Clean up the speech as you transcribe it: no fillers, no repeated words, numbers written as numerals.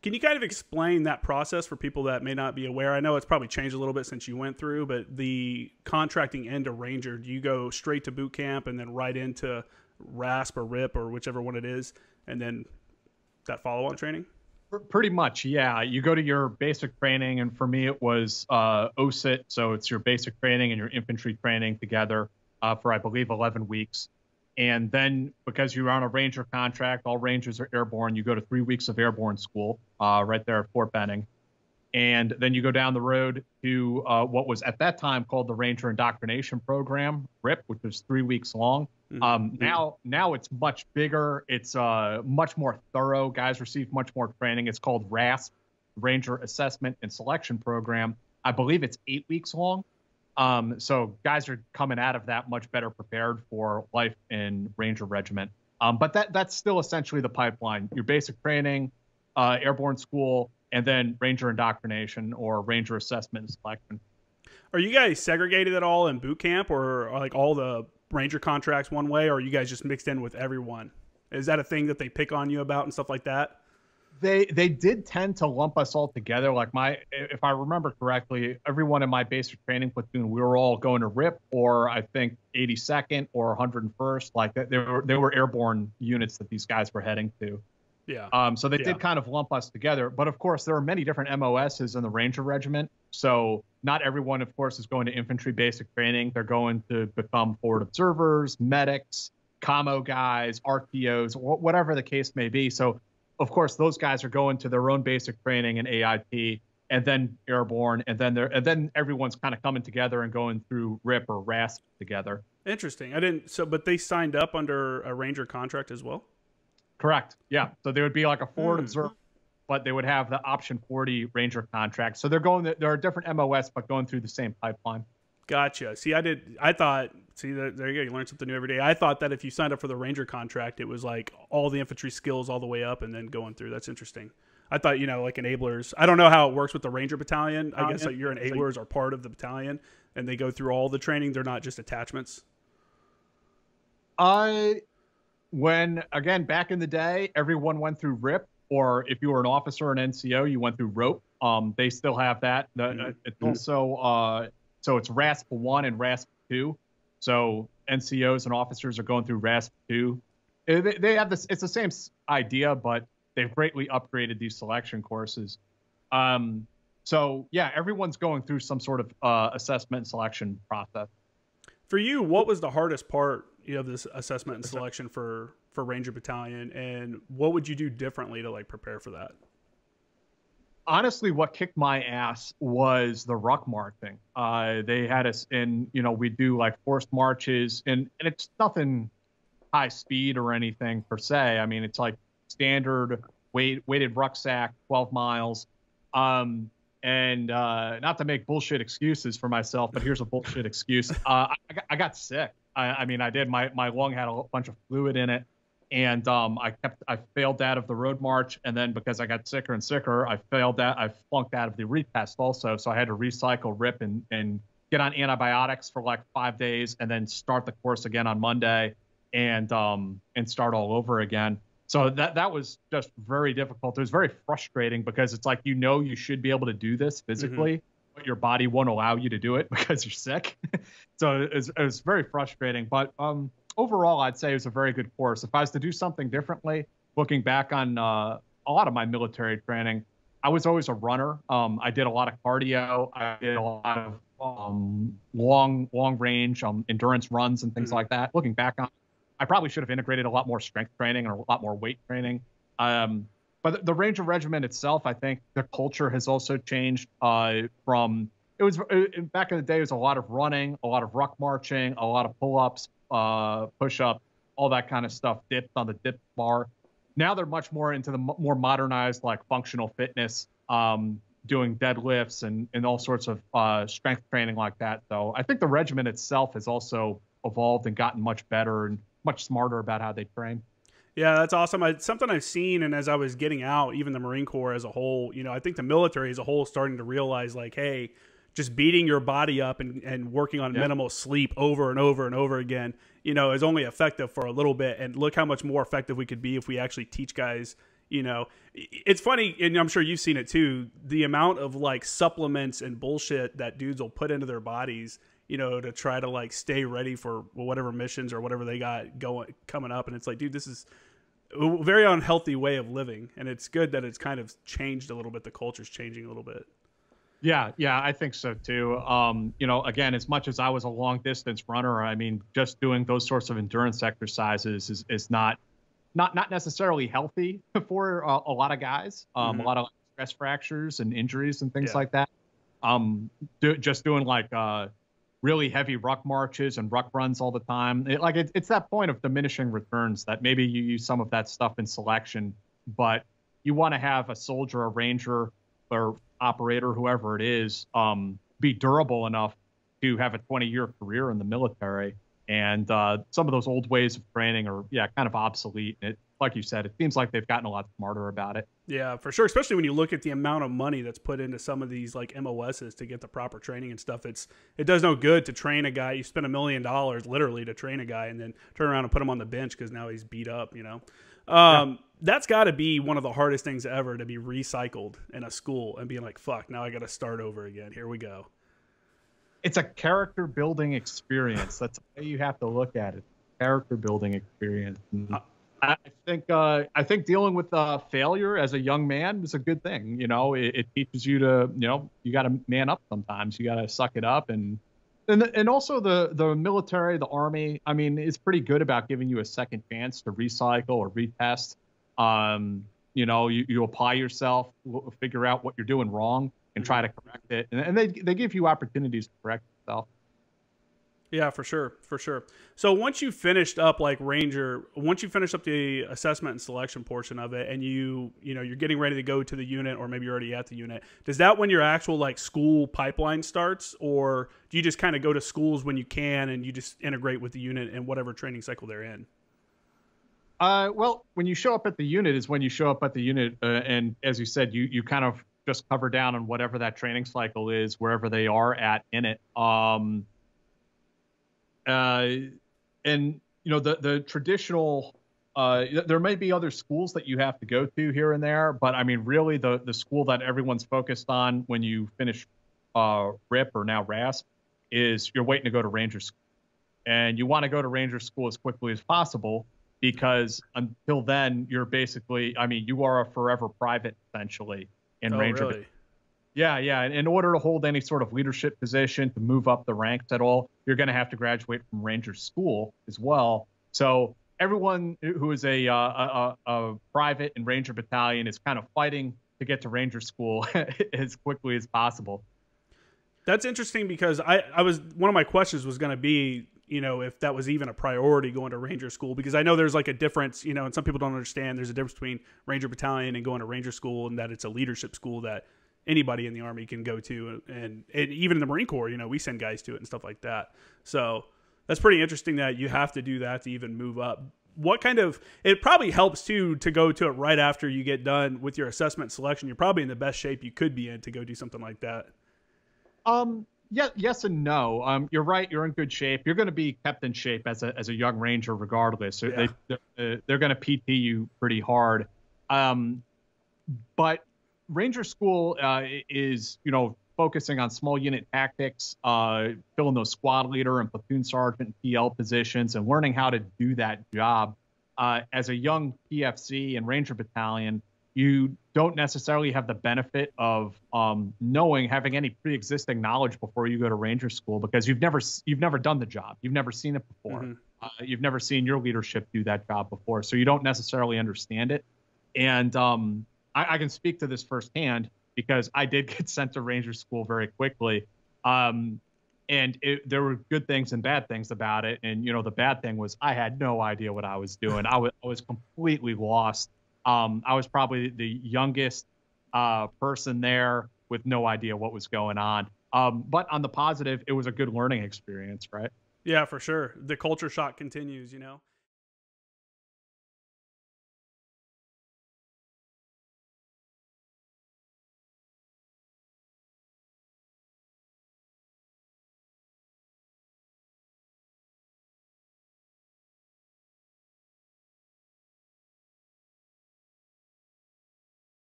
Can you kind of explain that process for people that may not be aware? I know it's probably changed a little bit since you went through, but the contracting end to Ranger, do you go straight to boot camp and then right into RASP or RIP or whichever one it is, and then that follow-on training? Pretty much, yeah. You go to your basic training, and for me it was OSUT, so it's your basic training and your infantry training together for, I believe, 11 weeks. And then because you're on a Ranger contract, all Rangers are airborne, you go to 3 weeks of airborne school right there at Fort Benning. And then you go down the road to what was at that time called the Ranger Indoctrination Program, RIP, which was 3 weeks long. Now it's much bigger. It's much more thorough. Guys receive much more training. It's called RASP, Ranger Assessment and Selection Program. I believe it's 8 weeks long. So guys are coming out of that much better prepared for life in Ranger Regiment. But that's still essentially the pipeline: your basic training, airborne school, and then Ranger Indoctrination or Ranger Assessment and Selection. Are you guys segregated at all in boot camp, or are like all the Ranger contracts one way, or are you guys just mixed in with everyone? Is that a thing that they pick on you about and stuff like that? They did tend to lump us all together. Like if I remember correctly, everyone in my basic training platoon, we were all going to RIP or I think 82nd or 101st. Like they were airborne units that these guys were heading to. Yeah. So they did kind of lump us together, but of course there are many different MOSs in the Ranger Regiment. So not everyone, of course, is going to infantry basic training. They're going to become forward observers, medics, commo guys, RTOs, whatever the case may be. So of course those guys are going to their own basic training and AIP, and then airborne, and then everyone's kind of coming together and going through RIP or RASP together. Interesting. I didn't. So, but they signed up under a Ranger contract as well. Correct. Yeah. So they would be like a forward observer, but they would have the option 40 Ranger contract. So they're going, there are different MOS, but going through the same pipeline. Gotcha. See, there you go. You learn something new every day. I thought that if you signed up for the Ranger contract, it was like all the infantry skills all the way up and then going through. That's interesting. I thought, you know, like enablers, I don't know how it works with the Ranger battalion. I guess like your enablers are part of the battalion and they go through all the training. They're not just attachments. When, again, back in the day, everyone went through RIP, or if you were an officer or an NCO, you went through ROPE. They still have that. It's also, so it's RASP 1 and RASP 2. So NCOs and officers are going through RASP 2. They have this, it's the same idea, but they've greatly upgraded these selection courses. So yeah, everyone's going through some sort of assessment and selection process. For you, what was the hardest part? You have this assessment and selection for Ranger Battalion, and what would you do differently to like prepare for that? Honestly, what kicked my ass was the ruck marching. They had us in, you know, we do like forced marches, and it's nothing high speed or anything per se. I mean, it's like standard weighted rucksack, 12 miles. And not to make bullshit excuses for myself, but here's a bullshit excuse. I got sick. I mean, I did. My lung had a bunch of fluid in it, and I failed out of the road march, and then because I got sicker and sicker, I flunked out of the retest also. So I had to recycle, RIP, and get on antibiotics for like 5 days, and then start the course again on Monday, and start all over again. So that was just very difficult. It was very frustrating because it's like, you know, you should be able to do this physically. Mm-hmm. Your body won't allow you to do it because you're sick. So it was very frustrating, but overall I'd say it was a very good course. If I was to do something differently, looking back on a lot of my military training, I was always a runner. I did a lot of cardio. I did a lot of long range endurance runs and things like that. Looking back on, I probably should have integrated a lot more strength training and a lot more weight training. But the Ranger Regiment itself, I think the culture has also changed from, back in the day, it was a lot of running, a lot of ruck marching, a lot of pull-ups, push-ups, all that kind of stuff, dipped on the dip bar. Now they're much more into the more modernized, like functional fitness, doing deadlifts and all sorts of strength training like that. So I think the regiment itself has also evolved and gotten much better and much smarter about how they train. Yeah, that's awesome. Something I've seen, and as I was getting out, even the Marine Corps as a whole, you know, I think the military as a whole is starting to realize, like, hey, just beating your body up and working on minimal sleep over and over and over again, you know, is only effective for a little bit. And look how much more effective we could be if we actually teach guys, You know, it's funny, and I'm sure you've seen it too, the amount of like supplements and bullshit that dudes will put into their bodies, you know, to try to like stay ready for whatever missions or whatever they got going coming up. And it's like, dude, this is a very unhealthy way of living. And it's good that it's kind of changed a little bit. The culture's changing a little bit. Yeah. Yeah. I think so too. You know, again, as much as I was a long distance runner, I mean, just doing those sorts of endurance exercises is not necessarily healthy for a lot of guys, a lot of stress fractures and injuries and things like that. Just doing like really heavy ruck marches and ruck runs all the time. It's that point of diminishing returns that maybe you use some of that stuff in selection, but you want to have a soldier, a ranger, or operator, whoever it is, be durable enough to have a 20-year career in the military. And some of those old ways of training are, kind of obsolete. It, like you said, it seems like they've gotten a lot smarter about it. Yeah, for sure. Especially when you look at the amount of money that's put into some of these like MOSs to get the proper training and stuff. It does no good to train a guy. You spend $1 million literally to train a guy and then turn around and put him on the bench because now he's beat up, you know. That's got to be one of the hardest things ever, to be recycled in a school and being like, fuck, now I got to start over again. Here we go. It's a character building experience. That's the way you have to look at it. Character building experience. I think dealing with failure as a young man is a good thing. You know, it teaches you to, you know, you got to man up sometimes. You got to suck it up, and also the military, the army. I mean, it's pretty good about giving you a second chance to recycle or retest. You know, you apply yourself, figure out what you're doing wrong, and try to correct it. And they give you opportunities to correct yourself. Yeah, for sure. For sure. So once you finished up like Ranger, once you finish up the assessment and selection portion of it, and you know, you're getting ready to go to the unit, or maybe you're already at the unit, does that when your actual like school pipeline starts, or do you just kind of go to schools when you can and you just integrate with the unit and whatever training cycle they're in? Well, when you show up at the unit is when you show up at the unit. And as you said, you kind of just cover down on whatever that training cycle is, wherever they are at in it. And you know, the traditional, there may be other schools that you have to go to here and there, but I mean, really the school that everyone's focused on when you finish, RIP or now RASP, is you're waiting to go to Ranger School, and you want to go to Ranger School as quickly as possible, because until then you're basically, I mean, you are a forever private essentially. In Ranger. Really? Yeah, yeah. In order to hold any sort of leadership position, to move up the ranks at all, you're going to have to graduate from Ranger School as well. So everyone who is a private in Ranger Battalion is kind of fighting to get to Ranger School as quickly as possible. That's interesting, because I was, one of my questions was going to be, you know, if that was even a priority going to Ranger School, because I know there's like a difference, you know, and some people don't understand there's a difference between Ranger Battalion and going to Ranger School, and that it's a leadership school that anybody in the Army can go to. And even in the Marine Corps, you know, we send guys to it and stuff like that. So that's pretty interesting that you have to do that to even move up. What kind of, it probably helps too, to go to it right after you get done with your assessment selection. You're probably in the best shape you could be in to go do something like that. Yeah, yes and no. You're right. You're in good shape. You're going to be kept in shape as a young Ranger regardless. So yeah. They're going to PT you pretty hard. But Ranger School is, you know, focusing on small unit tactics, filling those squad leader and platoon sergeant and PL positions, and learning how to do that job. As a young PFC and Ranger Battalion, you don't necessarily have the benefit of having any pre-existing knowledge before you go to Ranger School, because you've never done the job. You've never seen it before. You've never seen your leadership do that job before. So you don't necessarily understand it. And I can speak to this firsthand, because I did get sent to Ranger School very quickly. And there were good things and bad things about it. And, you know, the bad thing was I had no idea what I was doing. I was completely lost. I was probably the youngest person there with no idea what was going on. But on the positive, it was a good learning experience, right? Yeah, for sure. The culture shock continues, you know?